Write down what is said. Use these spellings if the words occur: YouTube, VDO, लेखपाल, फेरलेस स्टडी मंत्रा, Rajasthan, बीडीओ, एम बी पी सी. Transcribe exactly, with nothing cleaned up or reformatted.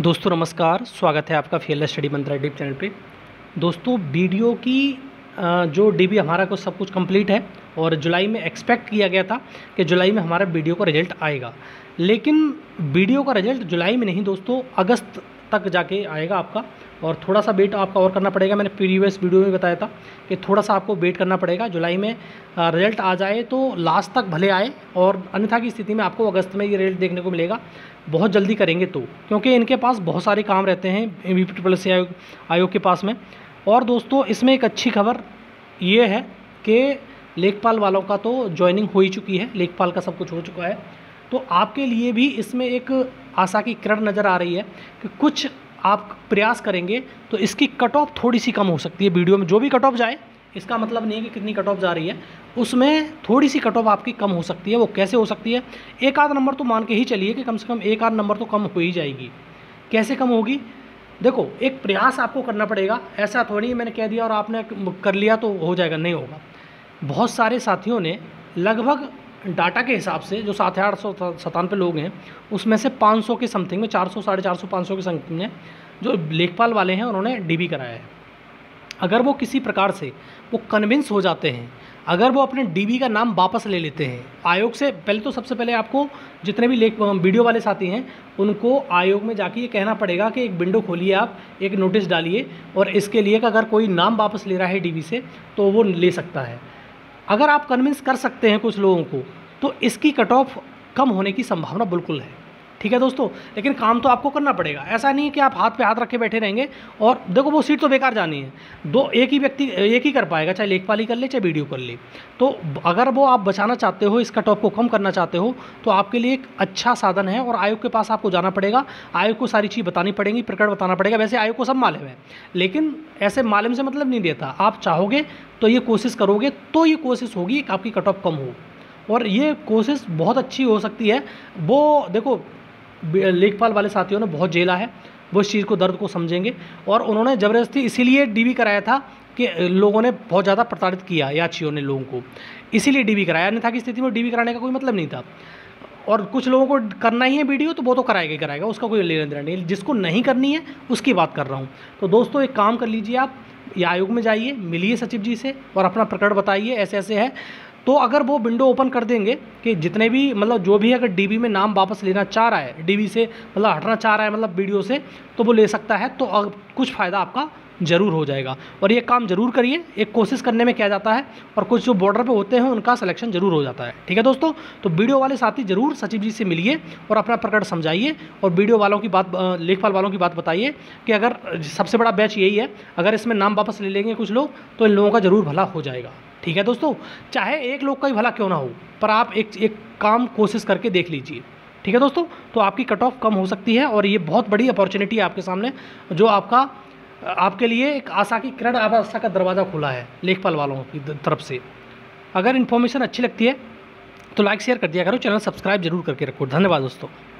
दोस्तों नमस्कार, स्वागत है आपका फेरलेस स्टडी मंत्रा यूट्यूब चैनल पे। दोस्तों बीडीओ की जो डीबी हमारा को सब कुछ कंप्लीट है और जुलाई में एक्सपेक्ट किया गया था कि जुलाई में हमारा बीडीओ का रिजल्ट आएगा, लेकिन बीडीओ का रिजल्ट जुलाई में नहीं दोस्तों अगस्त तक जाके आएगा आपका, और थोड़ा सा वेट आपका और करना पड़ेगा। मैंने प्रीवियस वीडियो में बताया था कि थोड़ा सा आपको वेट करना पड़ेगा, जुलाई में रिजल्ट आ जाए तो लास्ट तक भले आए, और अन्यथा की स्थिति में आपको अगस्त में ये रिजल्ट देखने को मिलेगा। बहुत जल्दी करेंगे तो, क्योंकि इनके पास बहुत सारे काम रहते हैं एम बी पी सी आयोग आयोग के पास में। और दोस्तों इसमें एक अच्छी खबर ये है कि लेखपाल वालों का तो ज्वाइनिंग हो ही चुकी है, लेखपाल का सब कुछ हो चुका है, तो आपके लिए भी इसमें एक आशा की किरण नज़र आ रही है कि कुछ आप प्रयास करेंगे तो इसकी कट ऑफ थोड़ी सी कम हो सकती है। वीडियो में जो भी कट ऑफ जाए, इसका मतलब नहीं है कि कितनी कट ऑफ जा रही है, उसमें थोड़ी सी कट ऑफ आपकी कम हो सकती है। वो कैसे हो सकती है? एक आध नंबर तो मान के ही चलिए कि कम से कम एक आध नंबर तो कम हो ही जाएगी। कैसे कम होगी? देखो, एक प्रयास आपको करना पड़ेगा। ऐसा थोड़ी मैंने कह दिया और आपने कर लिया तो हो जाएगा, नहीं होगा। बहुत सारे साथियों ने लगभग डाटा के हिसाब से जो सात आठ सौ सतानवे लोग हैं, उसमें से पाँच सौ के समथिंग में, चार सौ साढ़े चार सौ पाँच सौ के समथिंग में जो लेखपाल वाले हैं उन्होंने डीबी कराया है। अगर वो किसी प्रकार से वो कन्विंस हो जाते हैं, अगर वो अपने डीबी का नाम वापस ले लेते हैं आयोग से, पहले तो सबसे पहले आपको जितने भी लेख वीडियो वाले साथी हैं उनको आयोग में जाके ये कहना पड़ेगा कि एक विंडो खोलिए, आप एक नोटिस डालिए, और इसके लिए अगर कोई नाम वापस ले रहा है डीबी से तो वो ले सकता है। अगर आप कन्विंस कर सकते हैं कुछ लोगों को तो इसकी कट ऑफ कम होने की संभावना बिल्कुल है। ठीक है दोस्तों, लेकिन काम तो आपको करना पड़ेगा। ऐसा नहीं है कि आप हाथ पे हाथ रखे बैठे रहेंगे और देखो वो सीट तो बेकार जानी है। दो एक ही व्यक्ति एक ही कर पाएगा, चाहे लेखपाल ही कर ले, चाहे बीडीओ कर ले। तो अगर वो आप बचाना चाहते हो, इस कट ऑफ को कम करना चाहते हो, तो आपके लिए एक अच्छा साधन है। और आयोग के पास आपको जाना पड़ेगा, आयोग को सारी चीज़ बतानी पड़ेगी, प्रकट बताना पड़ेगा। वैसे आयोग को सब मालूम है, लेकिन ऐसे मालूम से मतलब नहीं देता। आप चाहोगे तो ये कोशिश करोगे तो ये कोशिश होगी कि आपकी कट ऑफ कम हो, और ये कोशिश बहुत अच्छी हो सकती है। वो देखो लेखपाल वाले साथियों ने बहुत झेला है, वो इस चीज़ को, दर्द को समझेंगे, और उन्होंने ज़बरदस्ती इसीलिए डीबी कराया था कि लोगों ने बहुत ज़्यादा प्रताड़ित किया, याचियों ने लोगों को, इसीलिए डीबी कराया। अन्यथा की स्थिति में डीबी कराने का कोई मतलब नहीं था। और कुछ लोगों को करना ही है वीडियो तो वो तो कराएगा ही कराएगा, उसका कोई लेना देना नहीं। जिसको नहीं करनी है उसकी बात कर रहा हूँ। तो दोस्तों एक काम कर लीजिए, आप या आयोग में जाइए, मिलिए सचिव जी से और अपना प्रकरण बताइए, ऐसे ऐसे है। तो अगर वो विंडो ओपन कर देंगे कि जितने भी मतलब जो भी अगर डीबी में नाम वापस लेना चाह रहा है, डीबी से मतलब हटना चाह रहा है, मतलब वीडियो से, तो वो ले सकता है। तो अब कुछ फ़ायदा आपका ज़रूर हो जाएगा। और ये काम ज़रूर करिए, एक कोशिश करने में किया जाता है, और कुछ जो बॉर्डर पे होते हैं उनका सिलेक्शन ज़रूर हो जाता है। ठीक है दोस्तों, तो वीडियो वाले साथी ज़रूर सचिव जी से मिलिए और अपना प्रकरण समझाइए, और वीडियो वालों की बात, लेखपाल वालों की बात बताइए कि अगर सबसे बड़ा बैच यही है, अगर इसमें नाम वापस ले लेंगे कुछ लोग तो इन लोगों का ज़रूर भला हो जाएगा। ठीक है दोस्तों, चाहे एक लोग का ही भला क्यों ना हो, पर आप एक एक काम कोशिश करके देख लीजिए। ठीक है दोस्तों, तो आपकी कट ऑफ कम हो सकती है, और ये बहुत बड़ी अपॉर्चुनिटी है आपके सामने, जो आपका आपके लिए एक आशा की किरण, आशा का दरवाज़ा खुला है लेखपाल वालों की तरफ से। अगर इन्फॉर्मेशन अच्छी लगती है तो लाइक शेयर कर दिया करो, चैनल सब्सक्राइब जरूर करके रखो। धन्यवाद दोस्तों।